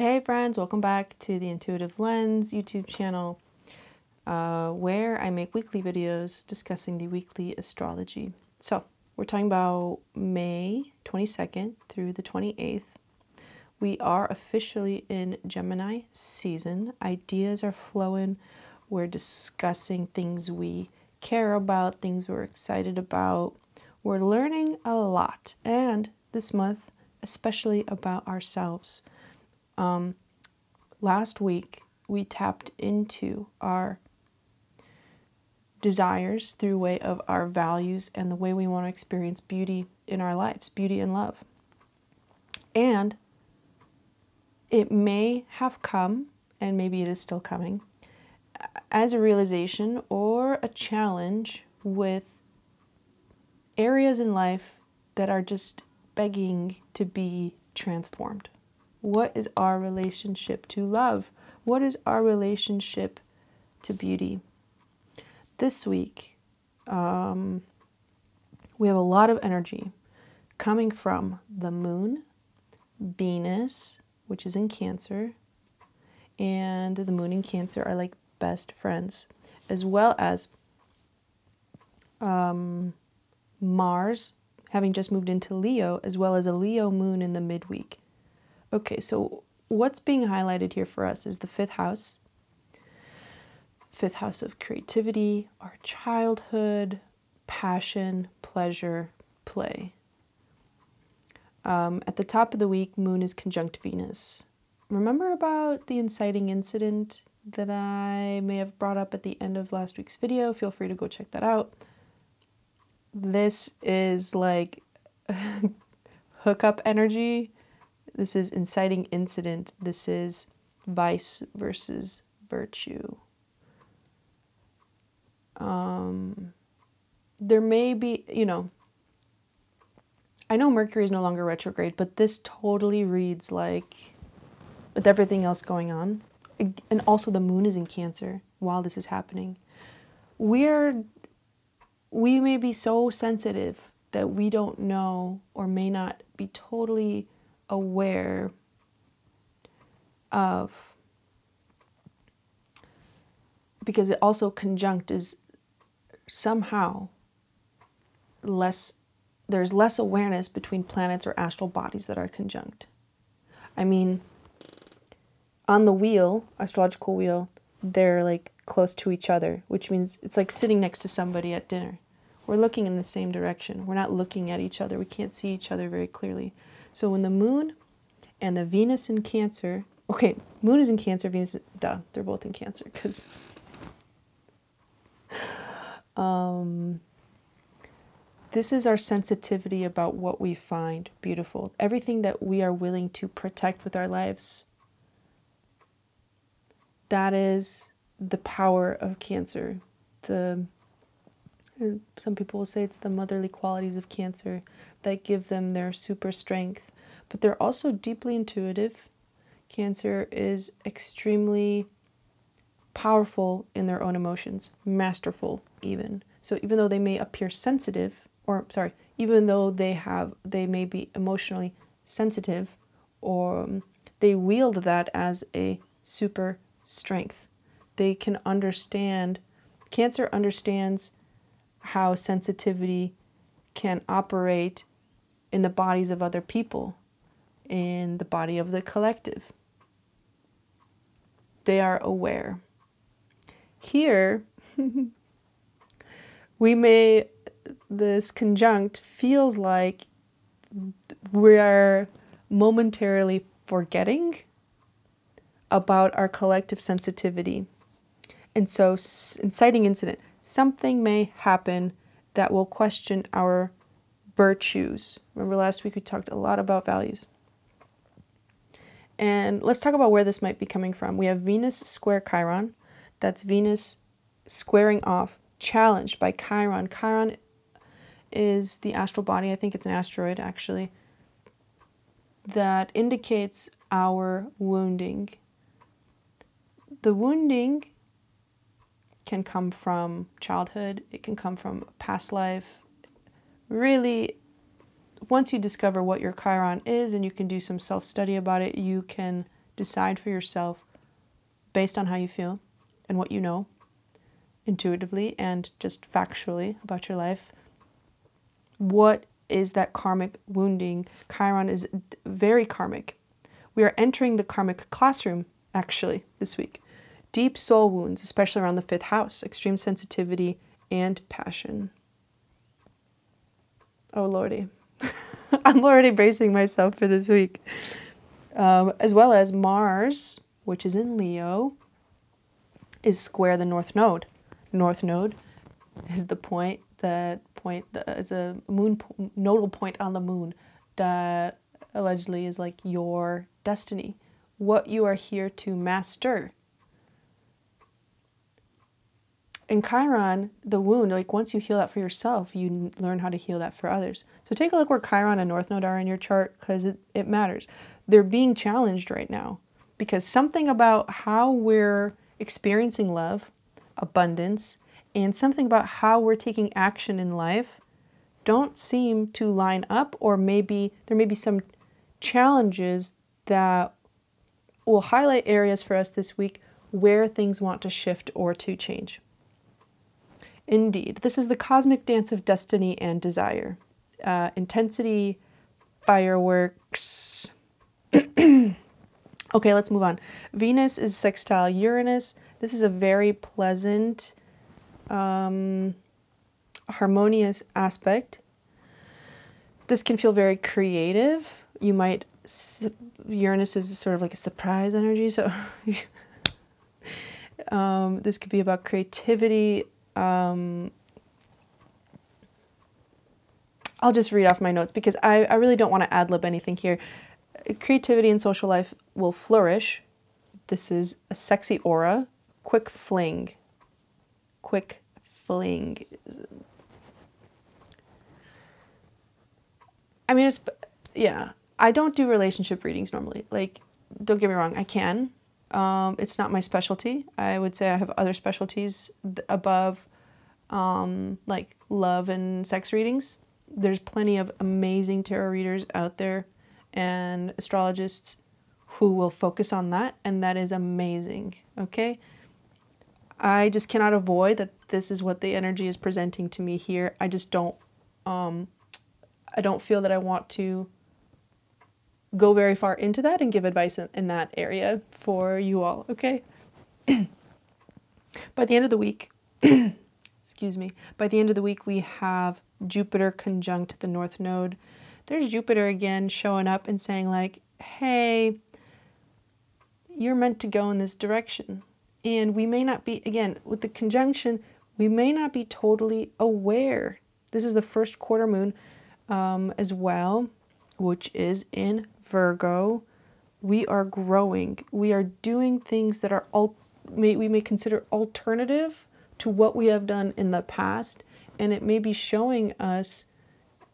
Hey friends, welcome back to the Intuitive Lens YouTube channel, where I make weekly videos discussing the weekly astrology. So we're talking about May 22nd through the 28th. We are officially in Gemini season. Ideas are flowing. We're discussing things we care about, things we're excited about. We're learning a lot, and this month, especially about ourselves. Last week, we tapped into our desires through way of our values and the way we want to experience beauty in our lives, beauty and love. And it may have come, and maybe it is still coming, as a realization or a challenge with areas in life that are just begging to be transformed. What is our relationship to love? What is our relationship to beauty? This week, we have a lot of energy coming from the moon, Venus, which is in Cancer, and the moon and Cancer are like best friends, as well as Mars, having just moved into Leo, as well as a Leo moon in the midweek. Okay, so what's being highlighted here for us is the fifth house of creativity, our childhood, passion, pleasure, play. At the top of the week, moon is conjunct Venus. Remember about the inciting incident that I may have brought up at the end of last week's video? Feel free to go check that out. This is like hookup energy. This is inciting incident. This is vice versus virtue. There may be, you know, I know Mercury is no longer retrograde, but this totally reads like, with everything else going on, and also the moon is in Cancer while this is happening, we may be so sensitive that we don't know or may not be totally aware of, because it also conjunct is somehow less, there's less awareness between planets or astral bodies that are conjunct. I mean, on the wheel, astrological wheel, they're like close to each other, which means it's like sitting next to somebody at dinner. We're looking in the same direction. We're not looking at each other. We can't see each other very clearly. So when the moon and the Venus in Cancer, okay, moon is in Cancer, Venus, duh, they're both in Cancer, because this is our sensitivity about what we find beautiful, everything that we are willing to protect with our lives. That is the power of Cancer. Some people will say it's the motherly qualities of Cancer that give them their super strength, but they're also deeply intuitive. Cancer is extremely powerful in their own emotions, masterful even. So even though they may appear sensitive, or sorry, even though they may be emotionally sensitive, or they wield that as a super strength. They can understand, Cancer understands how sensitivity can operate in the bodies of other people, in the body of the collective. They are aware. Here, this conjunct feels like we are momentarily forgetting about our collective sensitivity. And so, inciting incident, something may happen that will question our virtues. Remember last week we talked a lot about values. And let's talk about where this might be coming from. We have Venus square Chiron. That's Venus squaring off, challenged by Chiron. Chiron is the astral body. I think it's an asteroid, actually. That indicates our wounding. The wounding can come from childhood, it can come from past life. Really, once you discover what your Chiron is and you can do some self-study about it, you can Decide for yourself based on how you feel and what you know intuitively and just factually about your life. What is that karmic wounding? Chiron is very karmic. We are entering the karmic classroom, actually, this week. Deep soul wounds, especially around the 5th house, extreme sensitivity and passion. Oh, Lordy. I'm already bracing myself for this week. As well as Mars, which is in Leo, is square the North Node. North Node is the point that is a moon nodal point on the moon that allegedly is like your destiny, what you are here to master. In Chiron, the wound, like once you heal that for yourself, you learn how to heal that for others. So take a look where Chiron and North Node are in your chart, because it matters. They're being challenged right now because something about how we're experiencing love, abundance, and something about how we're taking action in life don't seem to line up, or maybe there may be some challenges that will highlight areas for us this week where things want to shift or to change. Indeed, this is the cosmic dance of destiny and desire. Intensity, fireworks. Okay, let's move on. Venus is sextile Uranus. This is a very pleasant, harmonious aspect. This can feel very creative. You might, Uranus is sort of like a surprise energy, so this could be about creativity. I'll just read off my notes because I really don't want to ad-lib anything here. Creativity and social life will flourish. This is a sexy aura. Quick fling. Quick fling. I mean, it's, yeah. I don't do relationship readings normally. Like, don't get me wrong, I can. It's not my specialty. I would say I have other specialties above like love and sex readings. There's plenty of amazing tarot readers out there and astrologists who will focus on that, and that is amazing, okay? I just cannot avoid that this is what the energy is presenting to me here. I just don't, I don't feel that I want to go very far into that and give advice in that area for you all, okay? By the end of the week, excuse me, by the end of the week we have Jupiter conjunct the North Node. There's Jupiter again showing up and saying like, hey, you're meant to go in this direction. And we may not be, again, with the conjunction, we may not be totally aware. This is the first quarter moon as well, which is in Virgo. We are growing. We are doing things that are we may consider alternative to what we have done in the past, and it may be showing us,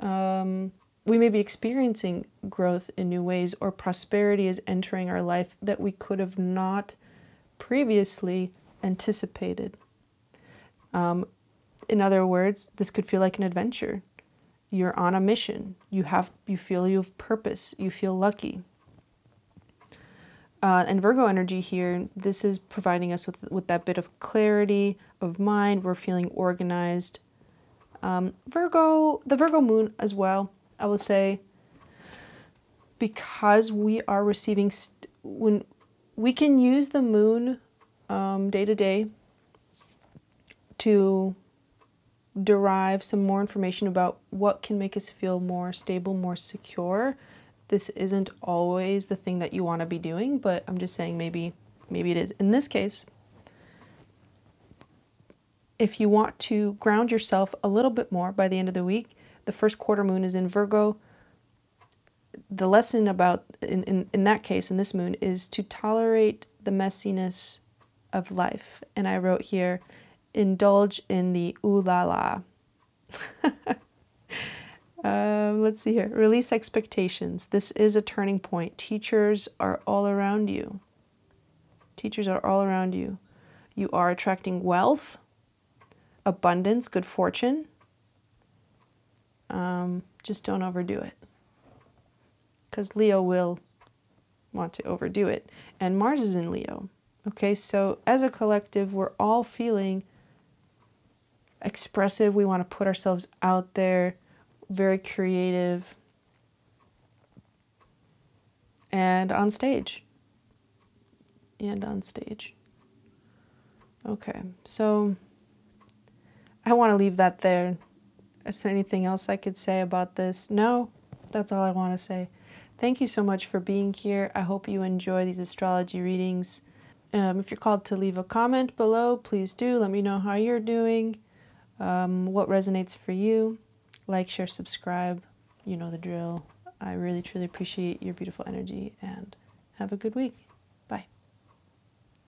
we may be experiencing growth in new ways, or prosperity is entering our life that we could have not previously anticipated. In other words, this could feel like an adventure. You're on a mission. You feel you have purpose. You feel lucky. And Virgo energy here, this is providing us with that bit of clarity of mind. We're feeling organized. The Virgo moon as well, I will say, because we are receiving, when we can use the moon day to day to derive some more information about what can make us feel more stable, more secure. This isn't always the thing that you want to be doing, but I'm just saying maybe it is. In this case, if you want to ground yourself a little bit more by the end of the week, the first quarter moon is in Virgo. The lesson about, in that case, in this moon, is to tolerate the messiness of life. And I wrote here, indulge in the ooh la la. Let's see here. Release expectations. This is a turning point. Teachers are all around you. Teachers are all around you. You are attracting wealth, abundance, good fortune. Just don't overdo it, because Leo will want to overdo it. And Mars is in Leo. Okay, so as a collective, we're all feeling expressive. We want to put ourselves out there, very creative, and on stage. Okay, so I want to leave that there. Is there anything else I could say about this? No, that's all I want to say. Thank you so much for being here. I hope you enjoy these astrology readings. If you're called to leave a comment below, please do. Let me know how you're doing, what resonates for you. Like, share, subscribe. You know the drill. I really, truly appreciate your beautiful energy, and have a good week.